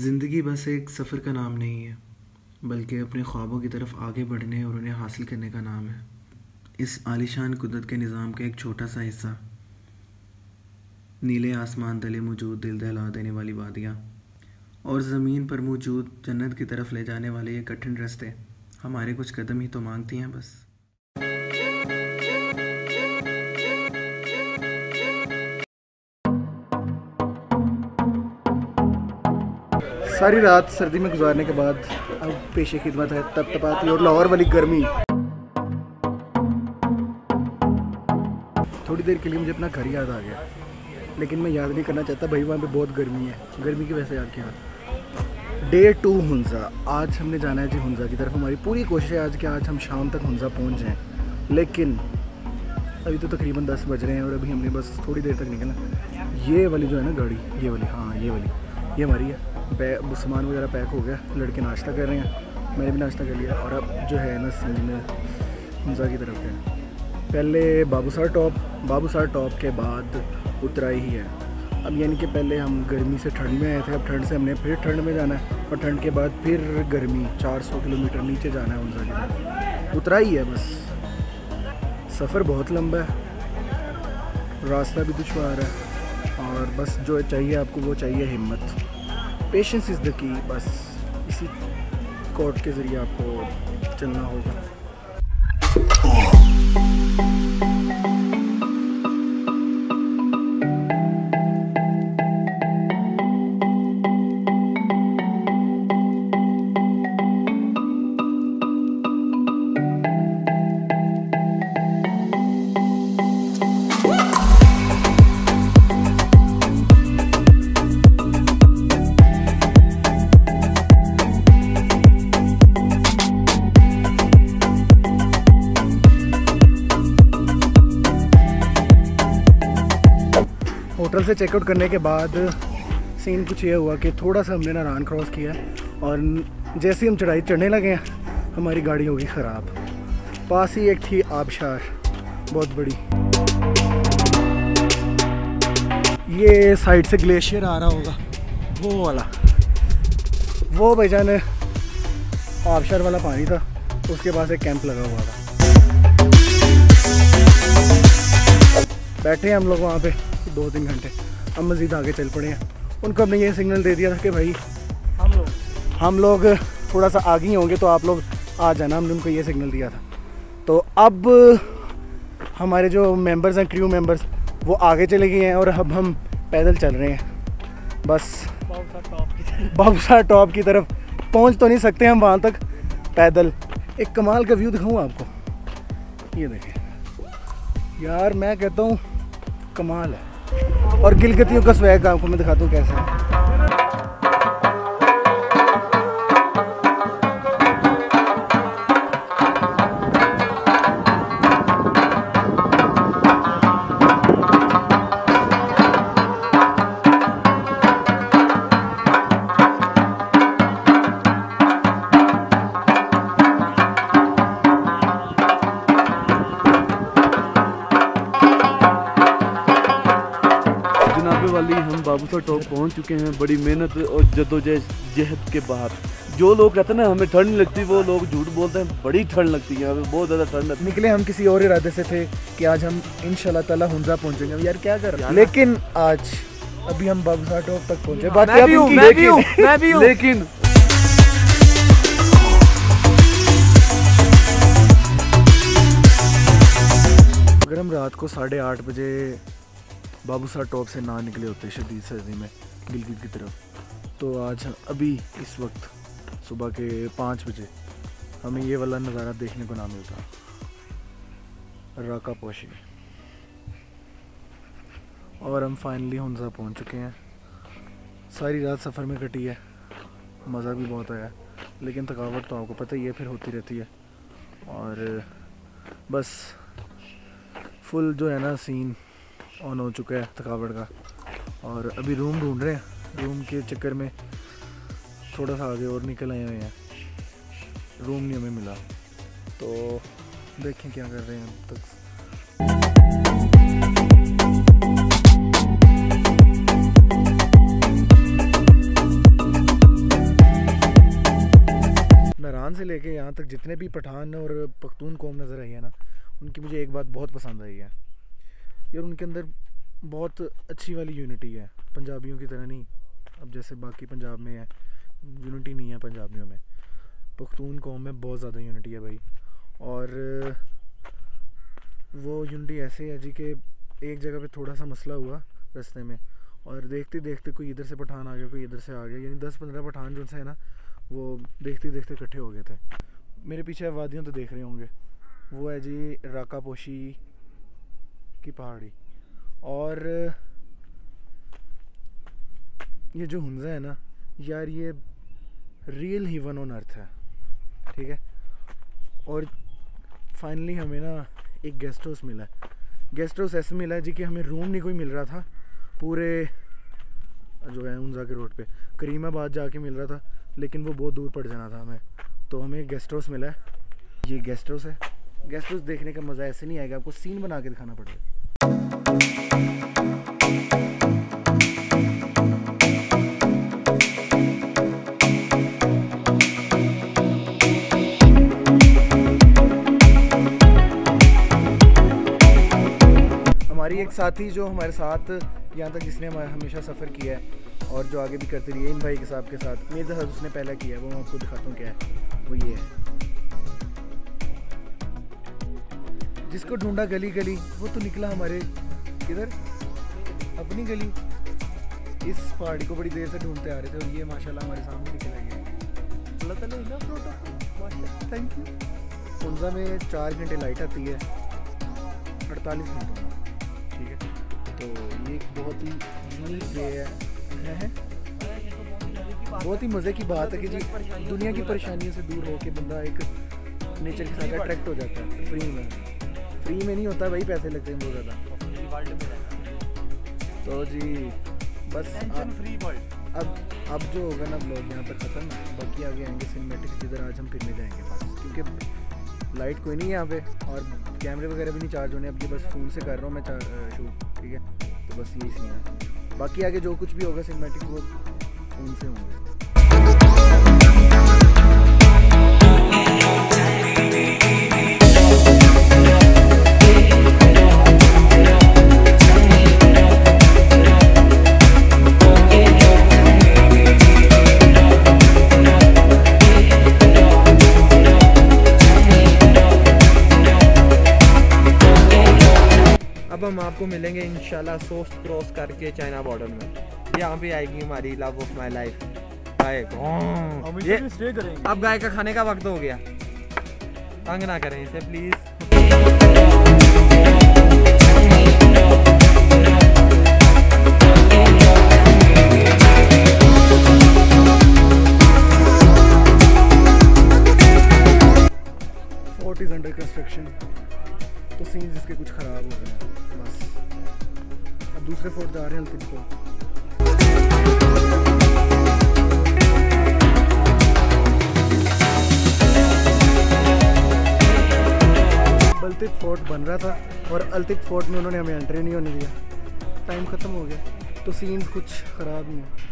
ज़िंदगी बस एक सफ़र का नाम नहीं है, बल्कि अपने ख्वाबों की तरफ आगे बढ़ने और उन्हें हासिल करने का नाम है। इस आलिशान कुदरत के निज़ाम का एक छोटा सा हिस्सा, नीले आसमान तले मौजूद दिल दहला देने वाली वादियाँ और ज़मीन पर मौजूद जन्नत की तरफ ले जाने वाले ये कठिन रास्ते हमारे कुछ कदम ही तो मांगती हैं बस। सारी रात सर्दी में गुजारने के बाद अब पेशे खिदमत है तपतपाती और लाहौर वाली गर्मी। थोड़ी देर के लिए मुझे अपना घर याद आ गया, लेकिन मैं याद नहीं करना चाहता भाई, वहाँ पे बहुत गर्मी है। गर्मी की वजह से याद किया। Day 2 हुंजा। आज हमने जाना है जी हुंजा की तरफ। हमारी पूरी कोशिश है आज कि आज हम शाम तक हुंजा पहुँच जाएँ, लेकिन अभी तो तकरीबन 10 बज रहे हैं और अभी हमने बस थोड़ी देर तक निकला। ये वाली जो है ना गाड़ी, ये वाली, हाँ ये वाली, ये हमारी है। सामान वगैरह पैक हो गया, लड़के नाश्ता कर रहे हैं, मैंने भी नाश्ता कर लिया। और अब जो है ना सीन हुंजा की तरफ है। पहले बाबूसर टॉप के बाद उतराई ही है। अब यानी कि पहले हम गर्मी से ठंड में आए थे, अब ठंड से हमने फिर ठंड में जाना है और ठंड के बाद फिर गर्मी। 400 किलोमीटर नीचे जाना है हुंजा की तरफ। उतराई है बस। सफ़र बहुत लंबा है, रास्ता भी दुश्वार है, और बस जो चाहिए आपको वो चाहिए हिम्मत। Patience is the key. बस इसी कोर्ट के ज़रिए आपको चलना होगा। होटल से चेकआउट करने के बाद सीन कुछ ये हुआ कि थोड़ा सा हमने नारान क्रॉस किया और जैसे ही हम चढ़ाई चढ़ने लगे हैं हमारी गाड़ी होगी ख़राब। पास ही एक थी आबशार, बहुत बड़ी। ये साइड से ग्लेशियर आ रहा होगा, वो वाला, वो भाईजान आबशार वाला पानी था। उसके पास एक कैंप लगा हुआ था। बैठे हैं हम लोग वहाँ पे 2-3 घंटे। हम मज़ीद आगे चल पड़े हैं। उनको हमने ये सिग्नल दे दिया था कि भाई हम लोग थोड़ा सा आगे ही होंगे तो आप लोग आ जाना। हमने उनको ये सिग्नल दिया था। तो अब हमारे जो मेंबर्स हैं, क्रू मेंबर्स, वो आगे चले गए हैं और अब हम पैदल चल रहे हैं बस बाबूसर टॉप की तरफ। पहुंच तो नहीं सकते हम वहाँ तक पैदल। एक कमाल का व्यू दिखाऊँ आपको, ये देखें यार, मैं कहता हूँ कमाल है। और गिलगतियों का स्वैग आपको मैं दिखाता हूँ कैसा है। बाबूसर टॉप पहुंच चुके हैं बड़ी मेहनत और जद्दोजहद के बाद। जो लोग कहते हैं ना हमें ठंड लगती, वो लोग झूठ बोलते हैं। बड़ी ठंड लगती है हमें, बहुत ज़्यादा ठंड लगती है। निकले हम किसी और इरादे से थे कि आज हम इंशाल्लाह ताला हुंजा पहुँचेंगे। यार क्या कर रहे हैं, लेकिन आज अभी हम बाबूसर टॉप तक पहुँचे। लेकिन अगर हम रात को 8:30 बजे बाबूसर टॉप से ना निकले होते शदीद सर्दी में गिलगित की तरफ, तो आज अभी इस वक्त सुबह के 5 बजे हमें ये वाला नज़ारा देखने को ना मिलता, राकापोशी। और हम फाइनली हुंजा पहुंच चुके हैं। सारी रात सफ़र में कटी है, मज़ा भी बहुत आया, लेकिन थकावट तो आपको पता ही है, फिर होती रहती है। और बस फुल जो है ना सीन ऑन हो चुका है थकावट का। और अभी रूम ढूंढ रहे हैं, रूम के चक्कर में थोड़ा सा आगे और निकल आए हुए हैं। रूम नहीं हमें मिला, तो देखें क्या कर रहे हैं अब तक। नारान से लेके यहाँ तक जितने भी पठान और पख्तून कौम नज़र आई है ना, उनकी मुझे एक बात बहुत पसंद आई है यार, उनके अंदर बहुत अच्छी वाली यूनिटी है, पंजाबियों की तरह नहीं। अब जैसे बाकी पंजाब में है यूनिटी नहीं है, पंजाबियों में पख्तून कौम में बहुत ज़्यादा यूनिटी है भाई। और वो यूनिटी ऐसे है जी कि एक जगह पे थोड़ा सा मसला हुआ रास्ते में, और देखते देखते कोई इधर से पठान आ गया, कोई इधर से आ गया, यानी 10-15 पठान जो है ना वो देखते देखते इकट्ठे हो गए थे। मेरे पीछे वादियों तो देख रहे होंगे, वो है जी राकापोशी की पहाड़ी। और ये जो हुंजा है ना यार, ये रियल हीवन ऑन अर्थ है, ठीक है। और फाइनली हमें ना एक गेस्ट हाउस मिला है। गेस्ट हाउस ऐसे मिला है जी कि हमें रूम नहीं कोई मिल रहा था, पूरे जो है हुंजा के रोड पे करीमाबाद जाके मिल रहा था, लेकिन वो बहुत दूर पड़ जाना था हमें, तो हमें एक गेस्ट हाउस मिला है। ये गेस्ट हाउस है। गेस्ट हाउस देखने का मज़ा ऐसे नहीं आएगा, आपको सीन बना के दिखाना पड़ेगा। हमारी एक साथी जो हमारे साथ यहाँ तक जिसने हमेशा सफ़र किया है और जो आगे भी करते रहिए, इन भाई के साहब के साथ मेरे साथ उसने पहला किया है, वो मैं आपको दिखाता हूँ क्या है। वो ये है, जिसको ढूंढा गली गली वो तो निकला हमारे किधर, अपनी गली। इस पहाड़ी को बड़ी देर से ढूंढते आ रहे थे और ये माशाल्लाह हमारे सामने निकल आए। Thank you. हुंजा में 4 घंटे लाइट आती है, 48 घंटों में, ठीक है। तो ये एक बहुत ही यूनिक वे है, बहुत ही मज़े की बात है कि जी दुनिया की परेशानियों से दूर होकर बंदा एक नेचर के साथ अट्रैक्ट हो जाता है। फ्री में नहीं होता भाई, पैसे लगते हैं बहुत ज़्यादा। तो जी बस अब जो होगा ना ब्लॉग यहाँ पर ख़त्म, बाकी आगे आएंगे सिनेमैटिक, जिधर आज हम फिरने जाएंगे पास, क्योंकि लाइट कोई नहीं है यहाँ पे और कैमरे वगैरह भी नहीं चार्ज होने, अब ये बस फ़ोन से कर रहा हूँ मैं शूट, ठीक है। तो बस यही सीन है, बाकी आगे जो कुछ भी होगा सिनेमैटिक वो फ़ोन से होंगे। हम आपको मिलेंगे इंशाल्लाह सोस्ट क्रॉस करके चाइना बॉर्डर में, यहाँ पे आएगी हमारी लव ऑफ माय लाइफ गाय। अब गाय का खाने का वक्त हो गया, तंग ना करें इसे please. Fort is under construction, तो सीन्स इसके कुछ खराब हो गए हैं बस। अब दूसरे फोर्ट जा रहे हैं, अलटिट फोर्ट। अलटिट फोर्ट बन रहा था और अलटिट फोर्ट में उन्होंने हमें एंट्री नहीं होने दिया, टाइम ख़त्म हो गया, तो सीन्स कुछ ख़राब ही हैं।